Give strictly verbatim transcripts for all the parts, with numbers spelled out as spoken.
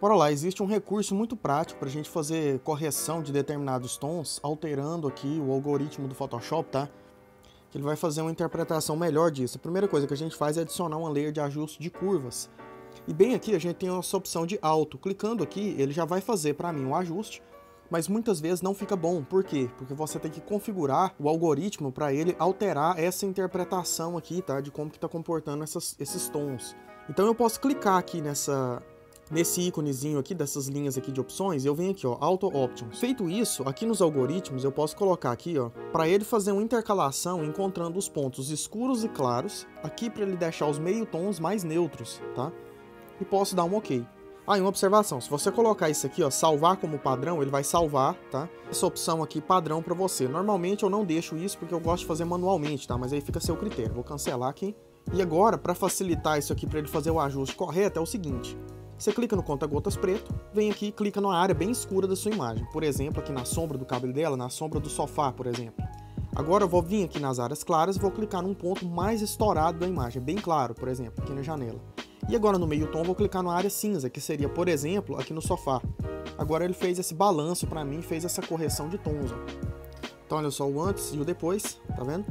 Por lá, existe um recurso muito prático para a gente fazer correção de determinados tons, alterando aqui o algoritmo do Photoshop, tá? Que ele vai fazer uma interpretação melhor disso. A primeira coisa que a gente faz é adicionar uma layer de ajuste de curvas. E bem aqui a gente tem a nossa opção de alto. Clicando aqui, ele já vai fazer para mim um ajuste, mas muitas vezes não fica bom. Por quê? Porque você tem que configurar o algoritmo para ele alterar essa interpretação aqui, tá? De como que está comportando essas, esses tons. Então eu posso clicar aqui nessa... Nesse íconezinho aqui, dessas linhas aqui de opções, eu venho aqui, ó, Auto Options. Feito isso, aqui nos algoritmos eu posso colocar aqui, ó, para ele fazer uma intercalação encontrando os pontos escuros e claros, aqui para ele deixar os meio tons mais neutros, tá? E posso dar um OK. Ah, e uma observação, se você colocar isso aqui, ó, salvar como padrão, ele vai salvar, tá? Essa opção aqui, padrão para você. Normalmente eu não deixo isso porque eu gosto de fazer manualmente, tá? Mas aí fica a seu critério. Vou cancelar aqui. E agora, para facilitar isso aqui, para ele fazer o ajuste correto, é o seguinte... Você clica no conta-gotas preto, vem aqui e clica numa área bem escura da sua imagem. Por exemplo, aqui na sombra do cabelo dela, na sombra do sofá, por exemplo. Agora eu vou vir aqui nas áreas claras e vou clicar num ponto mais estourado da imagem, bem claro, por exemplo, aqui na janela. E agora no meio tom vou clicar na área cinza, que seria, por exemplo, aqui no sofá. Agora ele fez esse balanço para mim, fez essa correção de tons. Ó. Então olha só o antes e o depois, tá vendo?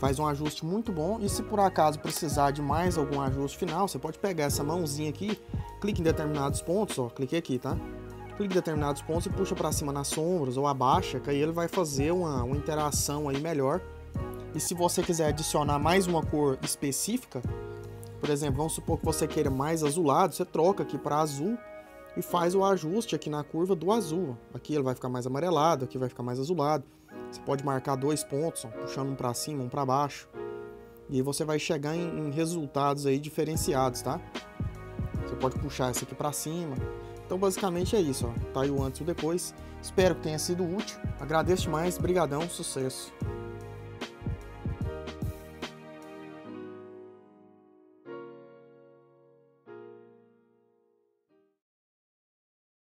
Faz um ajuste muito bom e se por acaso precisar de mais algum ajuste final, você pode pegar essa mãozinha aqui, clique em determinados pontos, ó, cliquei aqui, tá? Clique em determinados pontos e puxa para cima nas sombras ou abaixa, que aí ele vai fazer uma, uma interação aí melhor. E se você quiser adicionar mais uma cor específica, por exemplo, vamos supor que você queira mais azulado, você troca aqui para azul e faz o ajuste aqui na curva do azul. Aqui ele vai ficar mais amarelado, aqui vai ficar mais azulado. Você pode marcar dois pontos, ó, puxando um para cima, um para baixo. E aí você vai chegar em, em resultados aí diferenciados, tá? Você pode puxar esse aqui para cima. Então basicamente é isso, ó. Tá aí o antes e o depois. Espero que tenha sido útil. Agradeço demais, brigadão, sucesso!